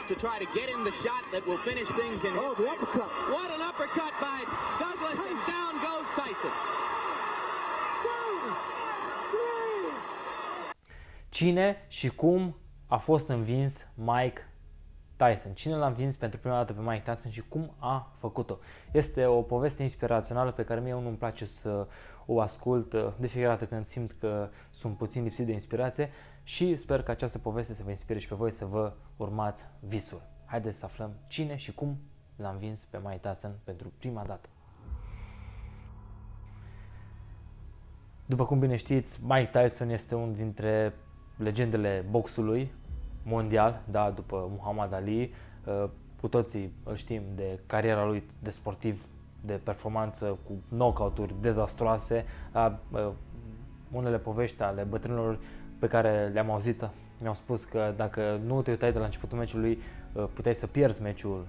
Douglas to try to get in the shot that will finish things in his the uppercut. What an uppercut by Douglas, and down goes Tyson. Cine și cum a fost învins Mike Tyson? Cine l-a învins pentru prima dată pe Mike Tyson și cum a făcut-o? Este o poveste inspirațională pe care mie nu-mi place să o ascult de fiecare dată când simt că sunt puțin lipsit de inspirație, și sper că această poveste să vă inspire și pe voi să vă urmați visul. Haideți să aflăm cine și cum l-a învins pe Mike Tyson pentru prima dată. După cum bine știți, Mike Tyson este unul dintre legendele boxului mondial, da, după Muhammad Ali. Cu toții îl știm de cariera lui de sportiv, de performanță cu knockout-uri dezastroase, unele povești ale bătrânilor pe care le-am auzit mi-au spus că dacă nu te uitai de la începutul meciului, puteai să pierzi meciul,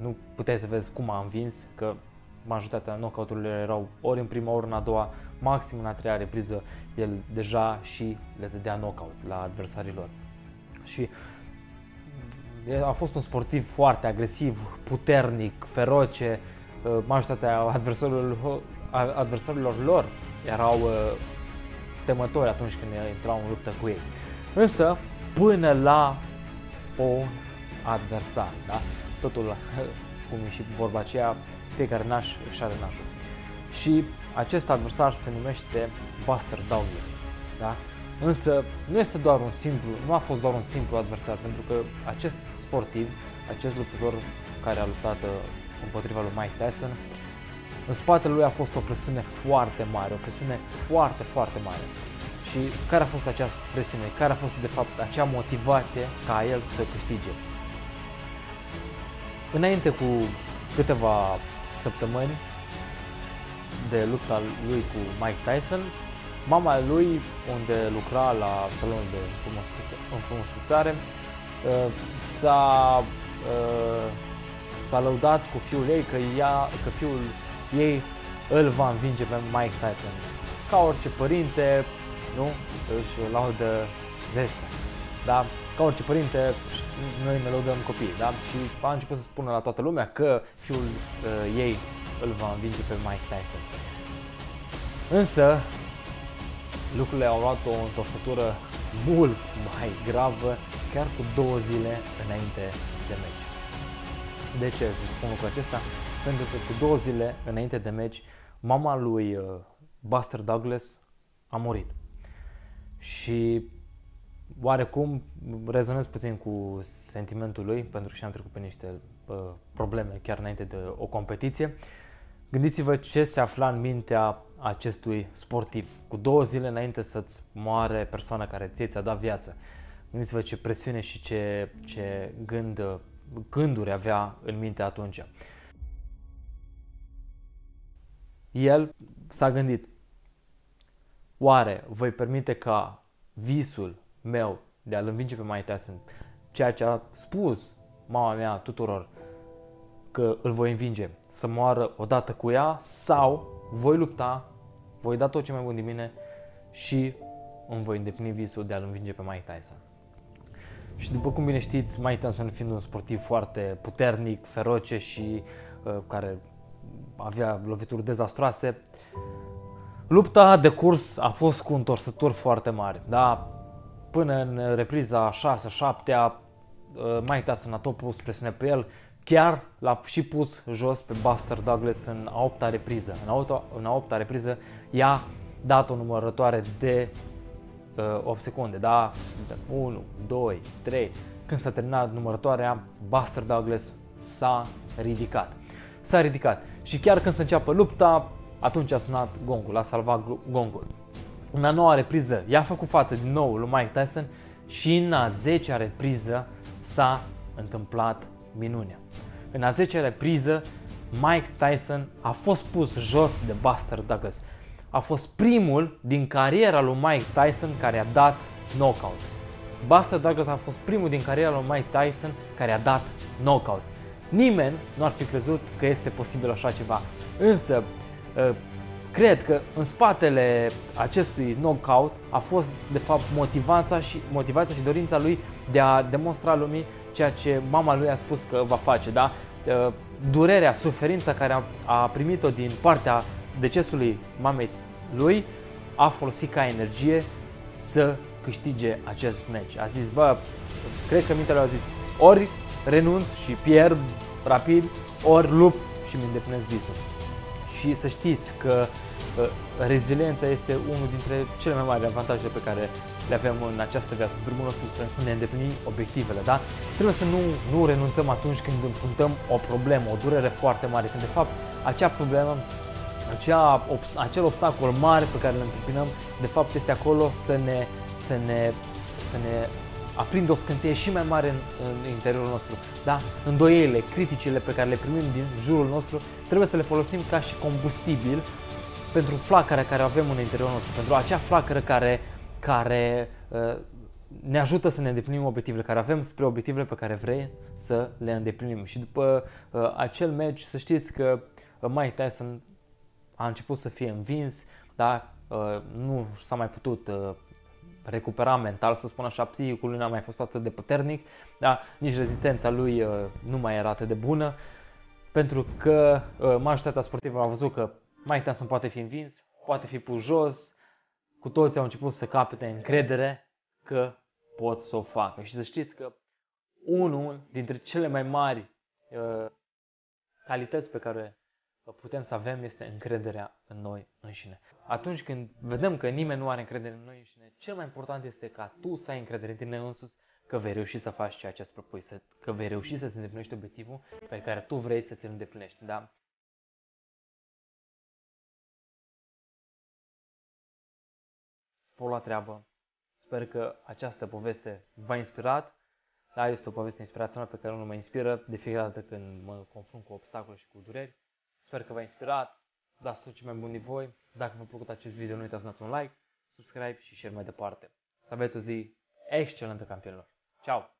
nu puteai să vezi cum a învins, că majoritatea knockout-urilor erau ori în prima, ori în a doua, maxim în a treia repriză el deja și le dădea knockout la adversarii lor. Și a fost un sportiv foarte agresiv, puternic, feroce. Majoritatea adversarilor lor erau temători atunci când intrau în luptă cu ei. Însă, până la un adversar, da? Totul, cum e și vorba aceea, fiecare naș își are nașul. Și acest adversar se numește Buster Douglas, da? Însă nu este doar un simplu, nu a fost doar un simplu adversar, pentru că acest sportiv, acest luptător care a luptat împotriva lui Mike Tyson, în spatele lui a fost o presiune foarte mare, o presiune foarte, foarte mare. Și care a fost această presiune? Care a fost de fapt acea motivație ca el să câștige? Înainte cu câteva săptămâni de lupta lui cu Mike Tyson, mama lui, unde lucra la salonul de înfrumusețare, s-a lăudat cu fiul ei că fiul ei îl va învinge pe Mike Tyson. Ca orice părinte, nu? Își laudă zeștea. Da? Ca orice părinte, noi ne lăudăm copiii. Da? Și a început să spună la toată lumea că fiul ei îl va învinge pe Mike Tyson. Însă, lucrurile au luat o întorsătură mult mai gravă, chiar cu 2 zile înainte de meci. De ce spun lucrul acesta? Pentru că cu 2 zile înainte de meci, mama lui Buster Douglas a murit. Și oarecum rezonez puțin cu sentimentul lui, pentru că și-am trecut pe niște probleme chiar înainte de o competiție. Gândiți-vă ce se afla în mintea acestui sportiv. Cu 2 zile înainte să-ți moare persoana care ți-a dat viață. Gândiți-vă ce presiune și ce gânduri avea în minte atunci. El s-a gândit: oare voi permite ca visul meu de a-l învinge pe Mike Tyson, ceea ce a spus mama mea tuturor că îl voi învinge, să moară odată cu ea, sau voi lupta, voi da tot ce mai bun din mine și îmi voi îndeplini visul de a-l învinge pe Mike Tyson? Și după cum bine știți, Mike Tyson fiind un sportiv foarte puternic, feroce și care avea lovituri dezastroase, lupta de curs a fost cu întorsături foarte mari. Da? Până în repriza 6-7, Mike Tyson a tot pus presiune pe el. Chiar l-a și pus jos pe Buster Douglas în a 8-a repriză. În a 8-a repriză i-a dat o numărătoare de 8 secunde, da? 1, 2, 3. Când s-a terminat numărătoarea, Buster Douglas s-a ridicat. S-a ridicat și chiar când se înceapă lupta, atunci a sunat gongul, a salvat gongul. În a 9-a repriză i-a făcut față din nou lui Mike Tyson și în a 10-a repriză s-a întâmplat minunea. În a 10-a repriză, Mike Tyson a fost pus jos de Buster Douglas. A fost primul din cariera lui Mike Tyson care a dat knockout. Buster Douglas a fost primul din cariera lui Mike Tyson care a dat knockout. Nimeni nu ar fi crezut că este posibil așa ceva. Însă, cred că în spatele acestui knockout a fost de fapt motivația și dorința lui de a demonstra lumii ceea ce mama lui a spus că va face, da? Durerea, suferința care a primit-o din partea decesului mamei lui a folosit ca energie să câștige acest meci. A zis, bă, cred că mintele au zis, ori renunț și pierd rapid, ori lupt și îmi îndeplinesc visul. Și să știți că reziliența este unul dintre cele mai mari avantaje pe care le avem în această viață, drumul nostru spre ne îndeplinim obiectivele, da? Trebuie să nu renunțăm atunci când înfruntăm o problemă, o durere foarte mare, când de fapt acea problemă, acel obstacol mare pe care îl întâmpinăm, de fapt este acolo să ne aprindă o scânteie și mai mare în interiorul nostru, da? Îndoielile, criticile pe care le primim din jurul nostru trebuie să le folosim ca și combustibil pentru flacăra care avem în interiorul nostru, pentru acea flacără care ne ajută să ne îndeplinim obiectivele, care avem spre obiectivele pe care vrei să le îndeplinim. Și după acel match, să știți că Mike Tyson a început să fie învins, dar nu s-a mai putut recupera mental, să spun așa, psihicul lui n-a mai fost atât de puternic, dar nici rezistența lui nu mai era atât de bună, pentru că majoritatea sportivă a văzut că Mike Tyson poate fi învins, poate fi pus jos, cu toții au început să capete încredere că pot să o facă. Și să știți că unul dintre cele mai mari calități pe care putem să avem este încrederea în noi înșine. Atunci când vedem că nimeni nu are încredere în noi înșine, cel mai important este ca tu să ai încredere în tine însuți că vei reuși să faci ceea ce îți propui, că vei reuși să-ți îndeplinești obiectivul pe care tu vrei să ți-l îndeplinești. Da? Spor la treabă. Sper că această poveste v-a inspirat. Da, este o poveste inspirațională pe care unul mă inspiră de fiecare dată când mă confrunt cu obstacole și cu dureri. Sper că v-a inspirat. Dați tot ce mai bun din voi. Dacă v-a plăcut acest video, nu uitați să dați un like, subscribe și share mai departe. Să aveți o zi excelentă, campionilor! Ciao!